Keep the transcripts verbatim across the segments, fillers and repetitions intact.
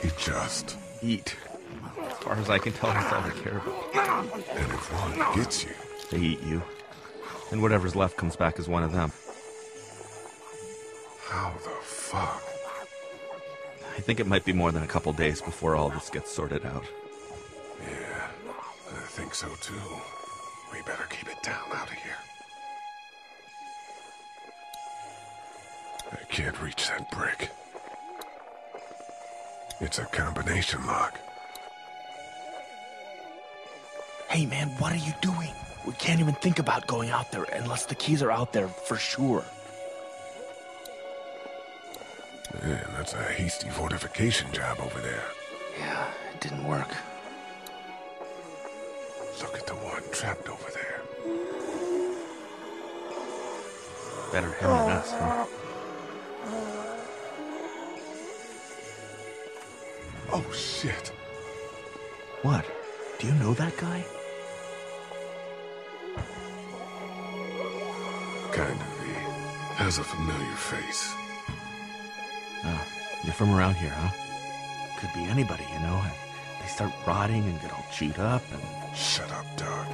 They just eat. As far as I can tell, that's all they care about. And if one gets you, they eat you. And whatever's left comes back as one of them. How the fuck? I think it might be more than a couple days before all this gets sorted out. Yeah, I think so too. We better keep it down out of here. I can't reach that brick. It's a combination lock. Hey man, what are you doing? We can't even think about going out there unless the keys are out there for sure. Man, that's a hasty fortification job over there. Yeah, it didn't work. Look at the one trapped over there. Better him than us, huh? Oh, shit. What? Do you know that guy? Kind of. He has a familiar face. Oh, you're from around here, huh? Could be anybody, you know? They start rotting and get all chewed up and... Shut up, dog.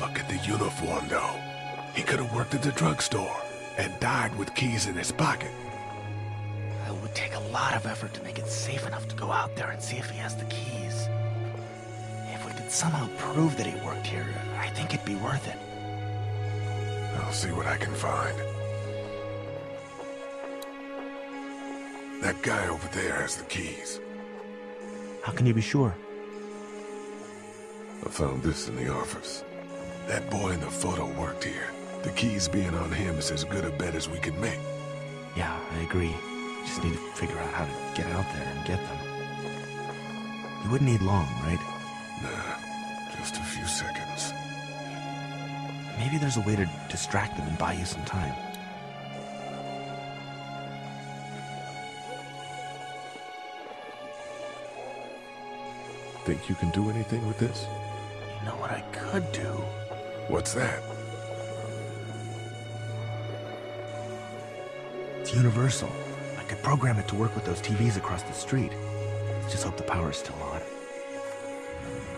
Look at the uniform, though. He could have worked at the drugstore and died with keys in his pocket. It would take a lot of effort to make it safe enough to go out there and see if he has the keys. If we could somehow prove that he worked here, I think it'd be worth it. I'll see what I can find. That guy over there has the keys. How can you be sure? I found this in the office. That boy in the photo worked here. The keys being on him is as good a bet as we can make. Yeah, I agree. Just need to figure out how to get out there and get them. You wouldn't need long, right? Nah, just a few seconds. Maybe there's a way to distract them and buy you some time. Think you can do anything with this? You know what I could do? What's that? It's universal. I could program it to work with those T Vs across the street. Let's just hope the power's still on.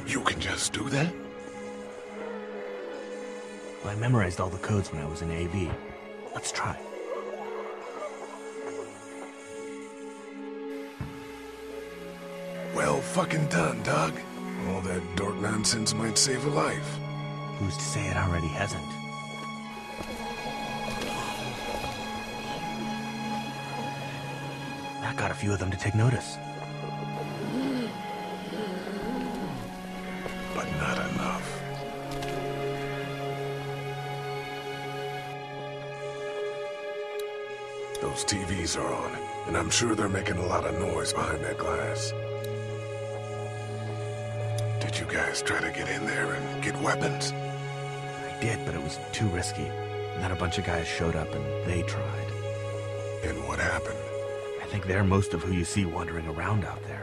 You can just do that? Well, I memorized all the codes when I was in A V. Let's try. Well fucking done, Doug. All that dork nonsense might save a life. Who's to say it already hasn't? That got a few of them to take notice. But not enough. Those T Vs are on, and I'm sure they're making a lot of noise behind that glass. Did you guys try to get in there and get weapons? I did, but it was too risky. And then a bunch of guys showed up and they tried. And what happened? I think they're most of who you see wandering around out there.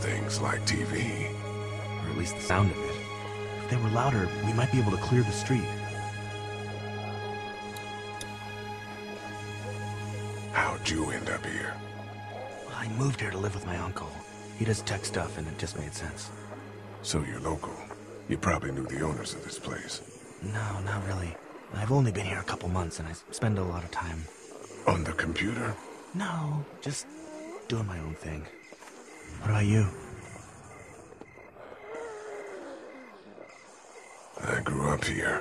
Things like T V. Or at least the sound of it. If they were louder, we might be able to clear the street. How'd you end up here? Well, I moved here to live with my uncle. He does tech stuff and it just made sense. So you're local. You probably knew the owners of this place. No, not really. I've only been here a couple months and I spend a lot of time... On the computer? No, just doing my own thing. What about you? I grew up here.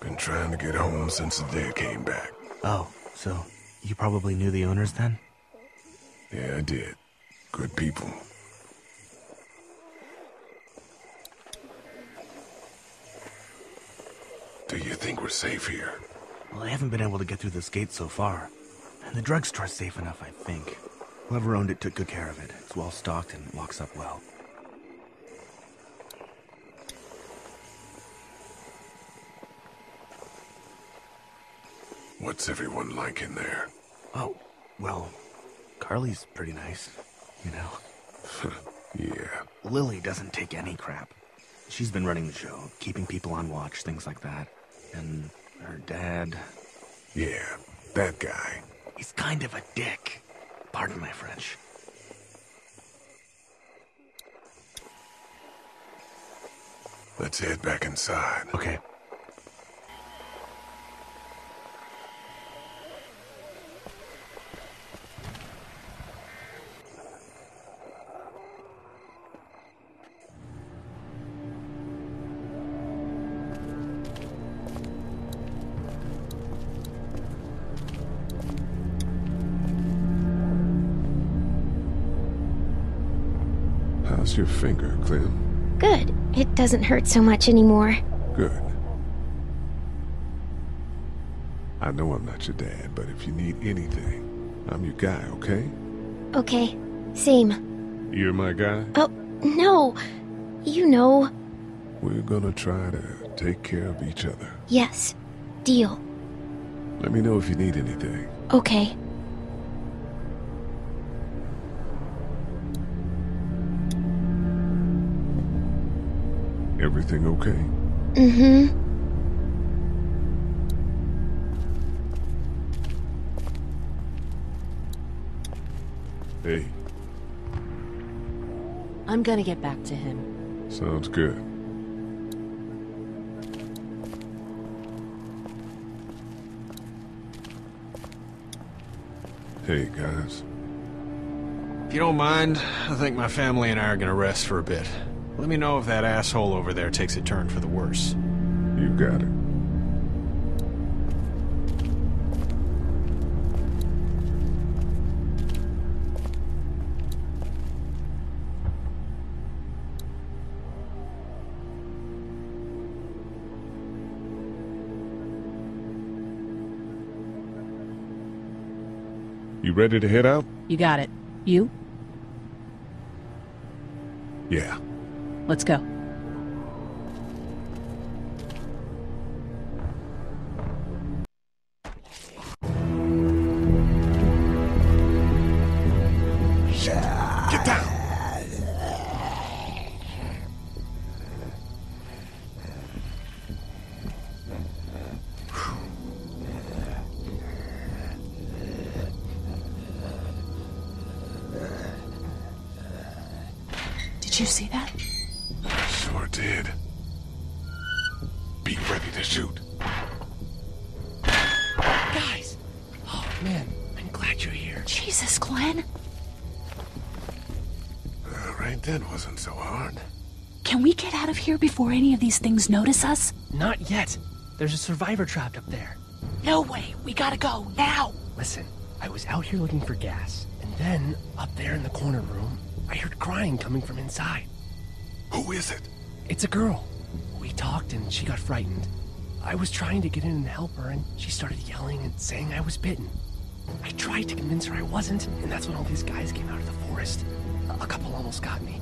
Been trying to get home since the day I came back. Oh, so you probably knew the owners then? Yeah, I did. Good people. Do you think we're safe here? Well, I haven't been able to get through this gate so far. And the drugstore's safe enough, I think. Whoever owned it took good care of it. It's well stocked and locks up well. What's everyone like in there? Oh, well, Carly's pretty nice. you know? Yeah. Lily doesn't take any crap. She's been running the show, keeping people on watch, things like that. And her dad... Yeah, that guy. He's kind of a dick. Pardon my French. Let's head back inside. Okay. How's your finger, Clem? Good. It doesn't hurt so much anymore. Good. I know I'm not your dad, but if you need anything, I'm your guy, okay? Okay. Same. You're my guy? Oh, no. You know. We're gonna try to take care of each other. Yes. Deal. Let me know if you need anything. Okay. Everything okay? Mm-hmm. Hey. I'm gonna get back to him. Sounds good. Hey, guys. If you don't mind, I think my family and I are gonna rest for a bit. Let me know if that asshole over there takes a turn for the worse. You got it. You ready to head out? You got it. You? Yeah. Let's go. Get down! Did you see that? Sure did. Be ready to shoot. Guys! Oh, man. I'm glad you're here. Jesus, Glenn. All right, that wasn't so hard. Can we get out of here before any of these things notice us? Not yet. There's a survivor trapped up there. No way. We gotta go. Now! Listen, I was out here looking for gas. And then, up there in the corner room, I heard crying coming from inside. Who is it? It's a girl. We talked and she got frightened. I was trying to get in and help her and she started yelling and saying I was bitten. I tried to convince her I wasn't, and that's when all these guys came out of the forest. A couple almost got me,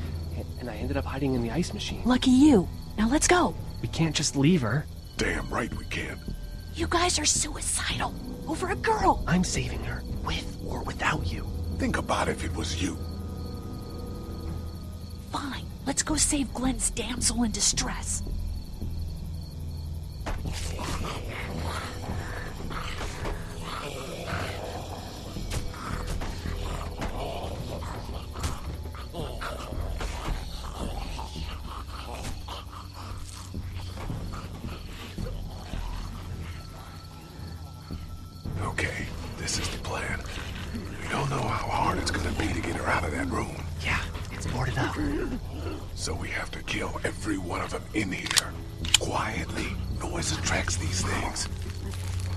and I ended up hiding in the ice machine. Lucky you. Now let's go. We can't just leave her. Damn right we can. You guys are suicidal. Over a girl. I'm saving her, with or without you. Think about if it was you. Fine. Let's go save Glenn's damsel in distress. Okay, this is the plan. We don't know how hard it's gonna be to get her out of that room. Yeah, it's boarded up. So we have to kill every one of them in here. Quietly. Noise attracts these things.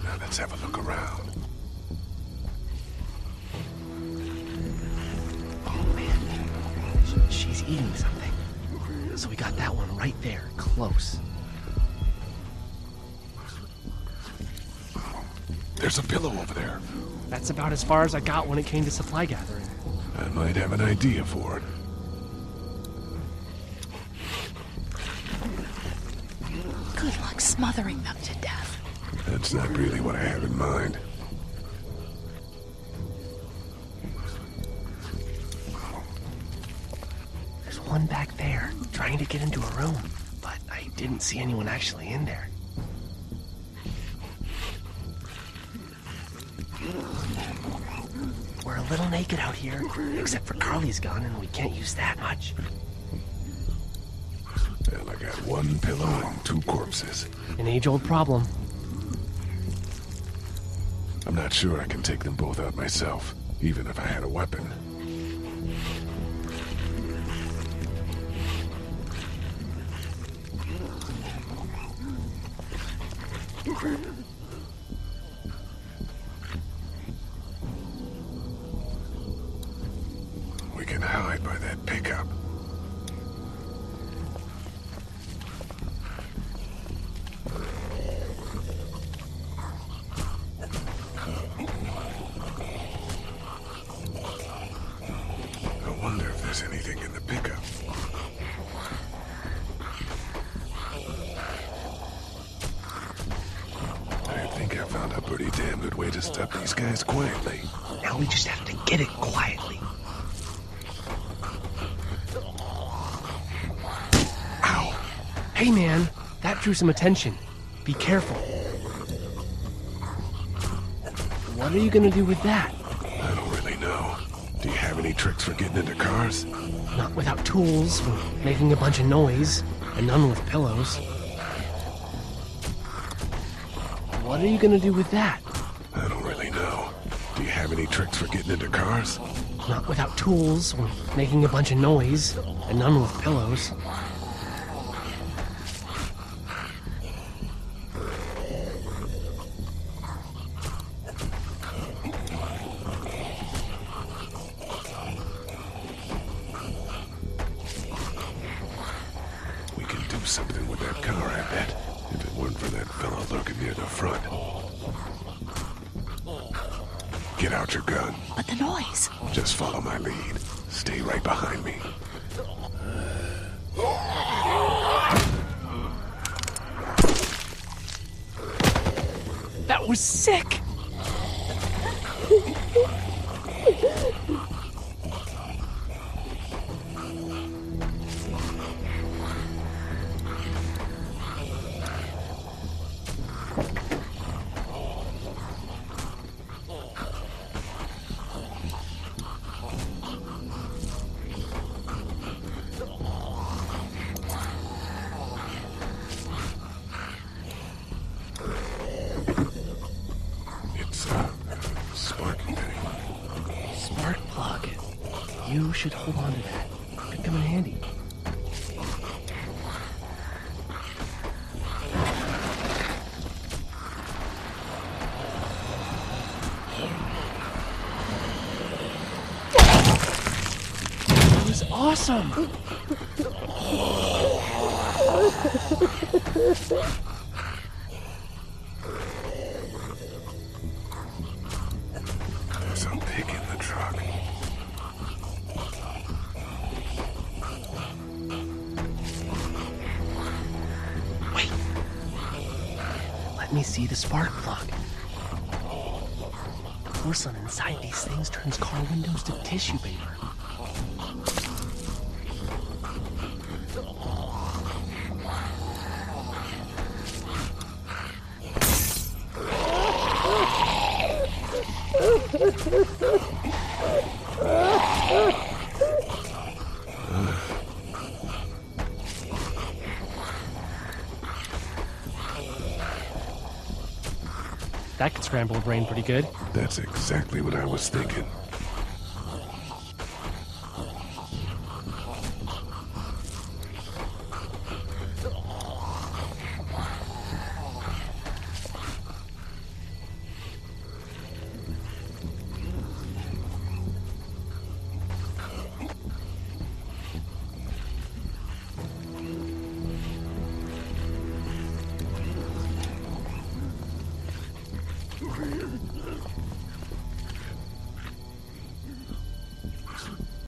Now let's have a look around. Oh man. She's eating something. So we got that one right there, close. There's a pillow over there. That's about as far as I got when it came to supply gathering. I might have an idea for it. Good luck smothering them to death. That's not really what I have in mind. one back there, trying to get into a room, but I didn't see anyone actually in there. We're a little naked out here, except for Carly's gun, and we can't use that much. Well, I got one pillow and two corpses. An age-old problem. I'm not sure I can take them both out myself, even if I had a weapon. We can hide by that pickup. Stop these guys quietly. Now we just have to get it quietly. Ow! Hey man, that drew some attention. Be careful. What are you gonna do with that? I don't really know. Do you have any tricks for getting into cars? Not without tools, or making a bunch of noise, and none with pillows. What are you gonna do with that? Any tricks for getting into cars? Not without tools, or making a bunch of noise, and none with pillows. We can do something with that car, I bet, if it weren't for that fellow lurking near the front. Get out your gun. But the noise. Just follow my lead. Stay right behind me. That was sick! You should hold on to that. It could come in handy. That was awesome! There's a pig in the truck. Let me see the spark plug. The porcelain inside these things turns car windows to tissue paper. That could scramble a brain pretty good. That's exactly what I was thinking.